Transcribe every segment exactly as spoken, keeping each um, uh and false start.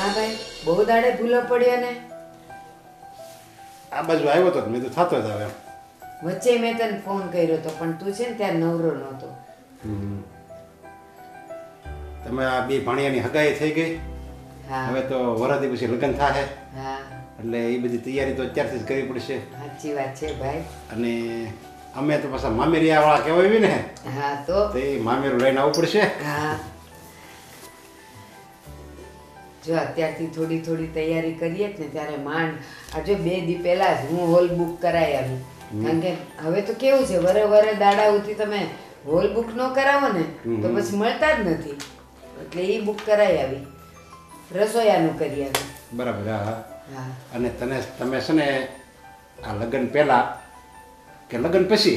ना भाई बहुत दाड़े भूला पड़िया ने आ बाजू आयो तो मैं तो थातो जावे वच्चे मैं तने फोन કર્યો તો પણ તું છે ને ત્યાં નવરો નહોતો તમે આ બે ભાણિયાની હગાઈ થઈ ગઈ હા હવે તો વરાદી પછી લગન થાશે હા એટલે એ બધી તૈયારી તો અત્યારથી જ કરવી પડશે સાચી વાત છે ભાઈ અને અમે તો પાછા મામેરિયા વાળા કહેવાય ને હા તો તે મામેરું લઈને આવવું પડશે હા जो अत्यारथी थोड़ी थोड़ी तैयारी करिए ने त्यारे मांड आ जो बे दी पहला हूं होल बुक कराई आवी कारण के हवे तो केवू छे वरे वरे दाडा उती तमे होल बुक नो करावो ने तो बस મળતા જ નથી એટલે ઈ બુક કરાઈ આવી રસોયાનું કરી આવી બરાબર હા અને તને તમે છે ને આ લગન પહેલા કે લગન પછી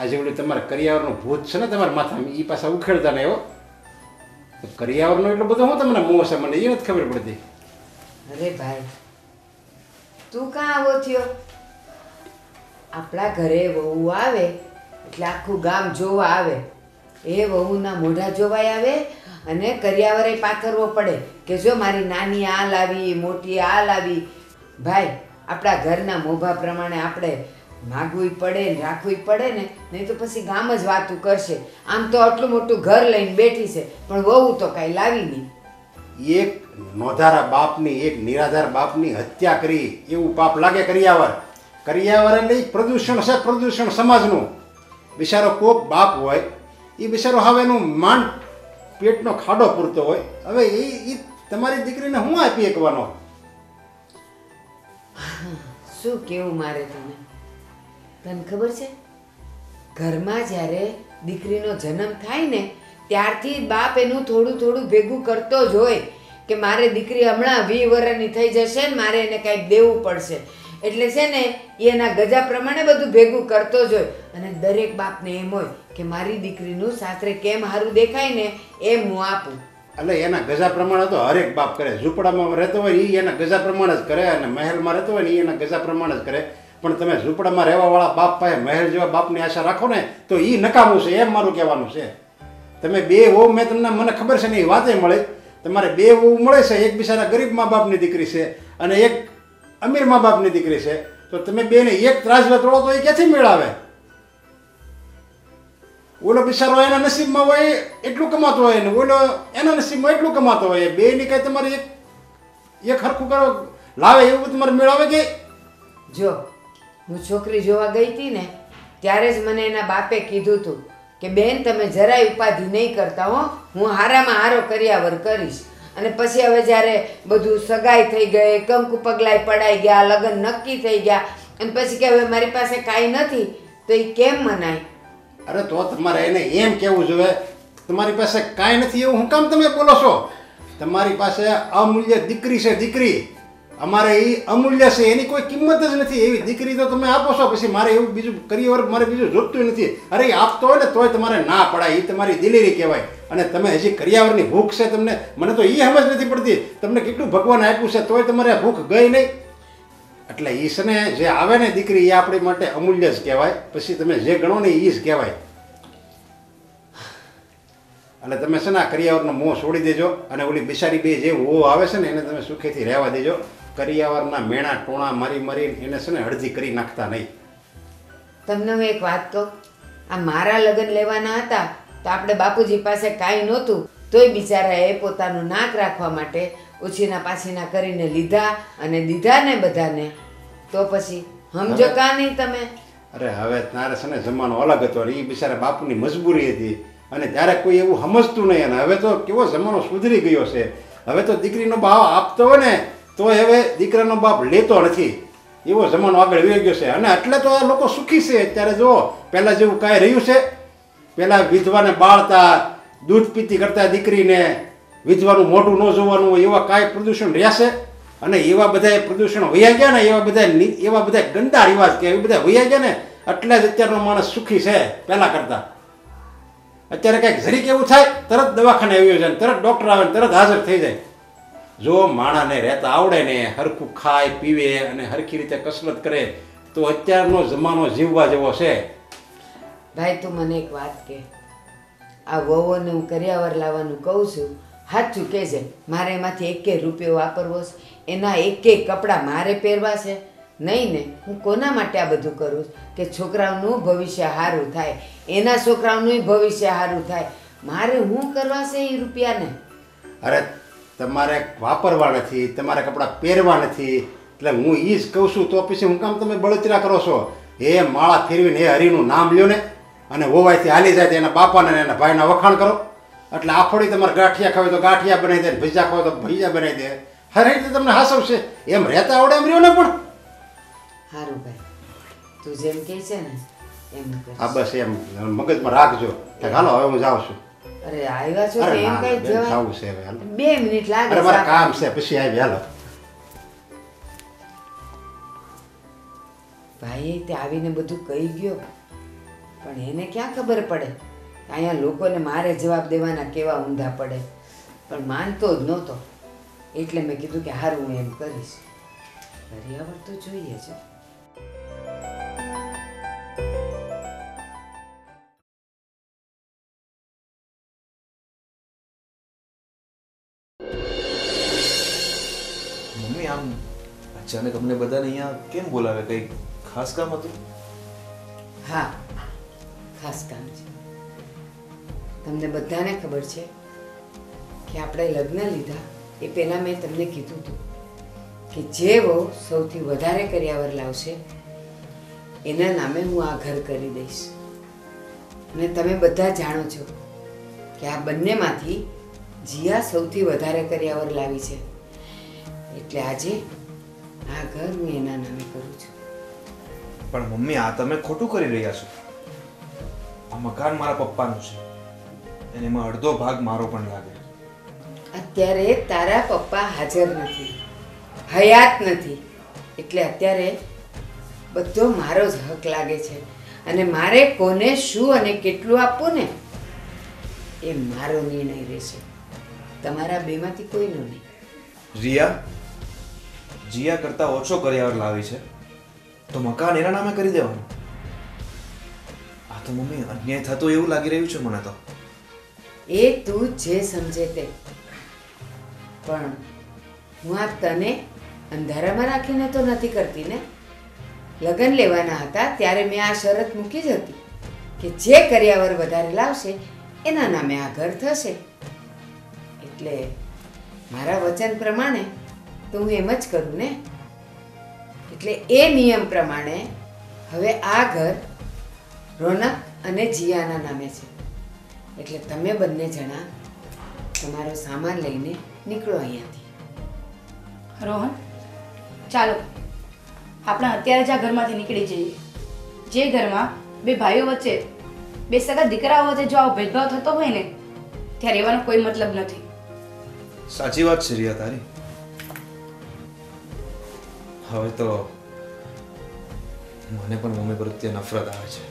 આ જે ઓલી તમાર કરિયાવરનો ભૂત છે ને તમાર માથામાં ઈ પાછા ઉખેડતા ને એવો करियावर नो એટલો બધો હું તમને મોહ છે મને એ નથી ખબર પડતી અરે ભાઈ તું ક્યાં આવો થયો આપડા ઘરે વહુ આવે એટલે આખું ગામ જોવા આવે એ વહુના મોઢા જોવાય આવે અને કરિયાવરે પાથરવો પડે કે જો મારી નાની આ લાવી મોટી આ લાવી ભાઈ આપડા ઘરના મોભા પ્રમાણે આપણે માગવું પડે ને રાખવું પડે ને નહીં તો પછી ગામ જ વાતું કરશે આમ તો આટલું મોટું ઘર લઈને બેઠી છે પણ વહુ તો કાઈ લાવી નહીં એક નોધારા બાપની એક નિરાધાર બાપની હત્યા કરી એવું પાપ લાગે કરિયાવર કરિયાવર એટલે પ્રદૂષણ છે પ્રદૂષણ સમાજનું બિચારો કોક બાપ હોય એ બિચારો હવેનું માંડ પેટનો ખાડો પૂરતો હોય હવે એ તમારી દીકરીને હું આપી એકવાનો શું કેવું મારે તમે तने खबर है घर में जयरे दीकरी जन्म थाय ने त्यारथी बाप एनु थोड़ू थोड़ू भेगू करते ज होय के मारे दीकरी हमणां वीस वर्षनी थई जशे ने मारे एने कंईक देवुं पड़शे एटले छे ने एना गजा प्रमाणे बधुं भेगू करते ज होय अने दरेक बापने एम होय के मारी दीकरीनुं सासरे केम हारू देखाय ने एम हुं आपुं एटले एना गजा प्रमाणे तो हरेक बाप करे झूंपड़ामां रहेतो होय ई एना गजा प्रमाणे ज करे अने महेलमां रहेतो होय ई एना गजा प्रमाणे ज करे पण तमे झूंपड़ामां रहेवावाळा बाप पाहे महेल जेवा बापनी आशा राखो ने तो ई नकामो छे एम मारुं कहेवानुं छे तमे बे वहू मैं तमने मने खबर छे ने ई वाते मळे तमारे बे वहू मळे छे एक बिचारा गरीब माँ बापनी दीकरी छे अने एक अमीर माँ बापनी दीकरी छे तो तमे बेने एक त्रासवा तोड़ो तो ई क्यांथी मेळावे ओलो बिचारो एना नसीबमां होय एटलुं कमातो होय ने ओलो एना नसीबमां एटलुं कमातो होय बेनी कांई तमारे एक एक हरखुं करो लावे एवुं तमारे मेळावे के जो हूँ छोकरी जोवा गई थी ने त्यारे ज मने एना बापे कीधुं तुं के बेन तमे जराय उपाधि नहीं करता हो हूँ हारामां हारो करियावर करीश अने पछी हवे ज्यारे बधुं सगाई थई गई कंकु पगलाय पड़ाई गया लग्न नक्की थई गया अने पछी के हवे मारी पासे काई नथी तो ई केम मनाय अरे तो तमारे एने एम केवुं जोईए तमारी पासे काई नथी एवुं हुं केम तमे बोलो छो तमारी पासे अमूल्य दीकरी छे दीकरी अमारे ई अमूल्य छे एनी कोई किंमत ज नथी एवी दीकरी तो तमे आपो छो पछी मारे एवुं बीजुं करियर मारे बीजुं जोतुं नथी अरे आपतो होय ने तोय तमारे ना पडाय ई तमारी दिलेरी कहेवाय अने तमे हजी करियावरनी भूख छे तमने मने तो ई समज नथी पडती तमने केटलुं भगवान आप्युं छे तोय तमारे भूख गई नहीं एटले ई छे ने जे आवे ने दीकरी ई आपणी माटे अमूल्य ज कहेवाय पछी तमे जे गणो ने ई ज कहेवाय अने तमे छे ने करियावरनो मोह छोडी देजो अने ओली बिचारी बे जे वो आवे छे ने एने तमे सुखेथी रहेवा देजो करियावरना मेणा टोणा मरी मरी एने से हड़जी करी नाखता नहीं तमने हूँ एक बात कहूँ आ मारा लगन लेवाना था तो आपणे बापूजी पासे काई नहोतुं तोय बिचाराए पोतानुं नाक राखवा माटे उछीना पाछीना करीने लीधा अने दीधा ने बधाने तो पछी समजो का नहीं तमे अरे हवे तारे छे ने जमानो अलग हतो अने ई बिचारा बापूनी मजबूरी हती अने त्यारे कोई एवुं समजतुं नहीं अने हवे तो केवो जमानो सुधरी गयो छे हवे तो दीकरीनो भाव आपतो होय ने तो हवे दीकरानो बाप लेतो नथी एवो जमानो आगळ वही गयो छे अने એટલે તો આ લોકો સુખી છે અત્યારે જો પહેલા જેવું કાઈ રહ્યું છે પહેલા વિધવાને બાળતા દૂધ પીતી કરતા દીકરીને વિધવાનું મોઢું ન જોવાનું એવા કાઈ પ્રદૂષણ રહ્યા છે અને એવા બધા પ્રદૂષણ વયા ગયા ને એવા બધા એવા બધા ગંદા રિવાજ કે એવા બધા વયા ગયા ને એટલે જ અત્યારનો માણસ સુખી છે પહેલા કરતા અત્યારે કાઈ જરીક એવું થાય તરત દવાખાને આવ્યો જાય તરત ડોક્ટર આવે તરત હાજર થઈ જાય जो माणाने रहता आवड़े ने हरखू खाए पीवे अने हरखी रीते कसरत करे तो अत्यारनो जमानो जीववा जेवो छे भाई तू मने एक बात के आ वोवो ने हूँ करियावर लावानुं कहूँ छूं हाचू कहेजे मारे एमांथी एक रूपियो वापरवो छे, एना एक एक कपड़ा मारे पहेरवा छे। नहीं ने हूँ कोना माटे आ बधुं करूँ के छोकराओनुं भविष्य सारूं थाय, एना छोकराओनुं भविष्य सारूं थाय। मारे हूँ करवा छे ई रूपियाने? अरे तमारे वापरवा नथी, तमारे कपड़ा पहेरवा नथी, एटले हूँ ई ज कहूं छुं। तो पछी हूँ काम तमे बळतरा करो छो? ए माळा फेरवीने ए हरिनुं नाम ल्यो ने अने होवायथी हाली जाय तेना बापाने ने एना भाईना वखाण करो। एटले आफोडी तमारे गाठिया खावे तो गाठिया बनावी दे, भीजा खावे तो भीजा बनावी दे। हर रीते तमने हासवशे। एम रहता आवडे एम रह्यो ने पण। हारू भाई तू जेम कहे छे ने एम कर। आ बस एम मगज में राखजो के हालो हवे हूँ जाऊं छुं। अरे आव्या छो तो एम कई जवाब जाऊं छे हवे। हालो दो मिनिट लागे। अरे मारे काम छे पछी आवी। हालो भाई ते आवीने बधुं कही गयो पण एने क्या खबर पड़े अहींया लोकोने मारे जवाब देवाना केवा ऊंधा पड़े। पण मानतो ज नहोतो एटले मैं कीधुं के हारू हूँ एम करीश। फरी आवर तो जोईए छे। मम्मी आम अचानक अपने बधा ने अहींया केम बोलावे? कई खास काम हतुं? हाँ खास काम छे। तमने बधाने खबर छे कि आपणे लग्न लीधा ए पहेला मैं तमने कीधुं हतुं कि जे वो सौथी वधारे करियावर लावशे एना नामे हूँ आ घर करी दईश। अने तमे बधा जाणो छो कि आ बंनेमांथी जिया सौथी वधारे करियावर लावी छे, एटले आजे आ घर हूँ एना नामे करूं छुं। पण मम्मी आ तमे खोटुं करी रह्या छो। आ मकान मारा पप्पानुं छे अने एमां अर्धो भाग मारो पण लागे। अत्यारे तारा पप्पा हाजर नथी, हयात नहीं, एटले अत्यारे बधो मारो ज हक लागे छे अने मारे कोने शुं अने केटलुं आपवुं ने ए मारो निर्णय रहेशे, तमारा बेमांथी कोईनो नहीं। रिया जिया करता ओछो कर्यावर लावी छे तो मकान एना नामे करी देवानुं। आ तो मम्मी अन्याय थतो एवुं लागी रह्युं छे मने। तो ए तू जे समजे ते, पण हूँ आ तने अंधारा में राखीने तो नहीं करती ने। लगन लेवाना हता त्यारे मैं आ शरत मूकी ज हती कि जे कर्यावर वधारे लावशे एना नामे आ घर थशे, एटले मारा वचन प्रमाणे तो हूँ एम ज करूँ ने। एटले ए नियम प्रमाणे हवे आ घर रौनक अने जियाना नामे छे। एटले तमे बंने जणा तमारो सामान लईने निकळो अहींयाथी। रोहन चालो आपणे अत्यारे ज घरमांथी निकळी जईए। जे घरमां बे भाईओ वच्चे बे सगा दीकराओ वच्चे जो भेदभाव थतो होय ने त्यां रहेવાનો कोई मतलब नथी। साची वात छे रिया तारी। हवे तो मने पण मम्मी प्रत्ये नफरत आवे छे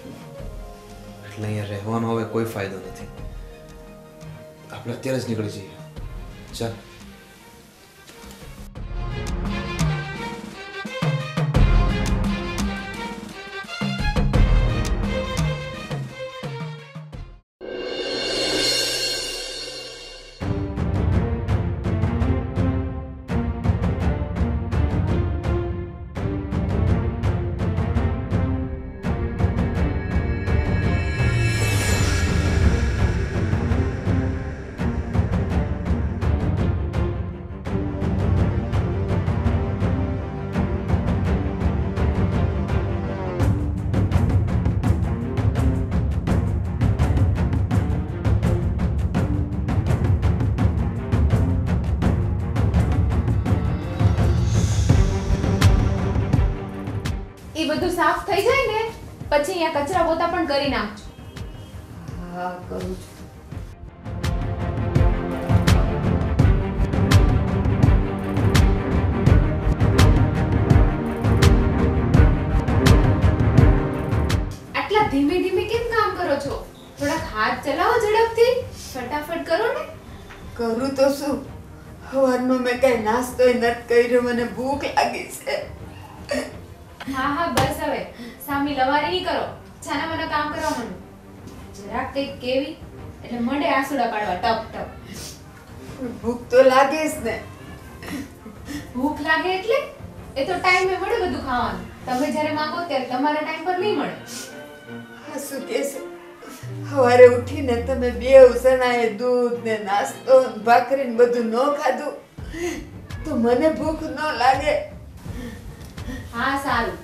એટલે અહીંયા રહેવાનો હવે કોઈ ફાયદો નથી। આપણે અત્યારે જ નીકળી જઈએ। ચાલ બધું સાફ થઈ જાય ને પછી અહીંયા કચરા બોતા પણ કરી નાખજો। હા કરું છું। આટલા ધીમે ધીમે કેમ કામ કરો છો? થોડાક હાથ ચલાવો ઝડપથી, ફટાફટ કરો ને। કરું તો શું, હવારનો મેં કઈ નાસ્તો એ નત કર્યો, મને ભૂખ લાગી છે। हाँ हाँ बस हवे सामी लवारी नहीं करो, छाना मना काम करो। मन जरा कई केवी એટલે મડે આસુડા પાડવા ટપ ટપ। ભૂખ તો લાગે જ ને. ભૂખ લાગે એટલે એ તો ટાઈમ મે મળે બધું ખાવાનું. તમે જ્યારે માંગો ત્યારે તમારા ટાઈમ પર નહીં મળે. હા શું કે છે? હવારે ઉઠીને તમે બે ઉસનાએ દૂધ ને નાસ્તો ભાખરી ને બધું નો ખાધું તો મને ભૂખ ન લાગે. હા સારું.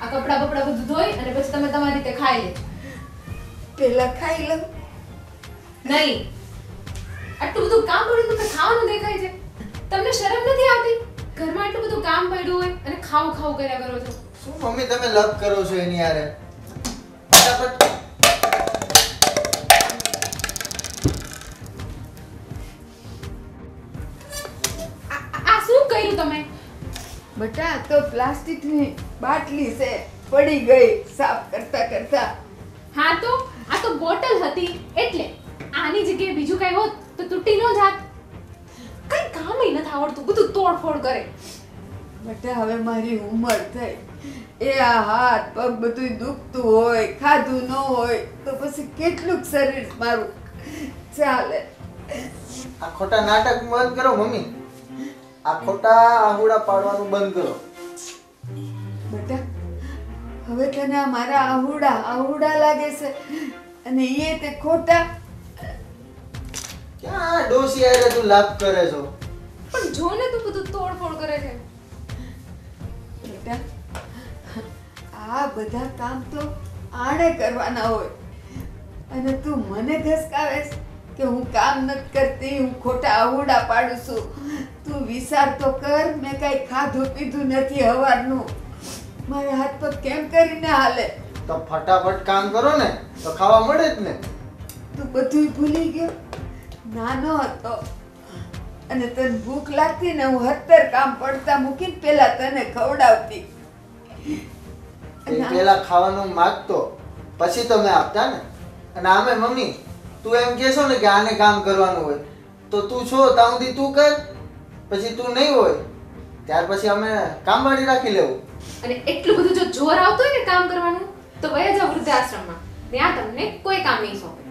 આ કપડા બપડા બધું ધોઈ અને પછી તમે તમારી રીતે ખાઈ લે. પેલા ખાઈ લો. નહીં. આટલું બધું કામ કર્યું તો ખાવાનું દેખાય છે. તમને શરમ નથી આવતી? ઘરમાં આટલું બધું કામ પડ્યું હોય અને ખાવું ખાવું કર્યા કરો છો. શું મમ્મી તમે લપ કરો છો એની યારે? ફટાફટ. આ શું કર્યું તમે? બટા તો પ્લાસ્ટિકની બાટલી છે, પડી ગઈ સાફ કરતા કરતા. હા તો આ તો બોટલ હતી એટલે આની જગ્યાએ બીજું કાઈ હોત તો તૂટી ન જાત. કઈ કામ એ ન થાવડતું, બધું તોડફોડ કરે. બટા હવે મારી ઉંમર થઈ, એ આ હાથ પગ બધું દુખતું હોય, ખાધું ન હોય તો પછી કેટલું શરીર મારું ચાલે. આ ખોટા નાટક બંધ કરો મમ્મી. આ ખોટા આહુડા પાડવાનું બંધ કરો. બટા હવે તને આ મારા આહુડા આહુડા લાગે છે અને એ તે ખોટા. ક્યાં ડોસી આરે તું લાપ કરે છો? પણ જો ને તું બધું તોડફોડ કરે છે. બેટા આ બધા કામ તો આણે કરવાના હોય અને તું મને ધસકાવેસ કે હું કામ ન કરતી, હું ખોટા આહુડા પાડું છું. તું વિચાર તો કર, મેં કાંઈ ખાધું પીધું નથી હવારનું. મારા હાથ પગ કેમ કરીને હાલે? તો ફટાફટ કામ કરો ને તો ખાવા મળે જ ને. તું બધું ભૂલી ગયો? નાનો હતો અને તને ભૂખ લાગતી ને હું હતર કામ પડતા મૂકીને પેલા તને ખવડાવતી. પેલા ખાવાનું માંગતો પછી તો મેં આપતા ને. અને આમે મમ્મી તું એમ કહેશો ને કે આને કામ કરવાનું હોય તો તું છો ત્યાં સુધી તું કર, પછી તું નહીં હોય ત્યાર પછી અમે કામવાળી રાખી લેવું. અને એટલું બધું જો જોર આવતું હોય ને કામ કરવાનું તો વયા જાવ વૃદ્ધાશ્રમમાં, ત્યાં તમને કોઈ કામ નહીં સોંપે.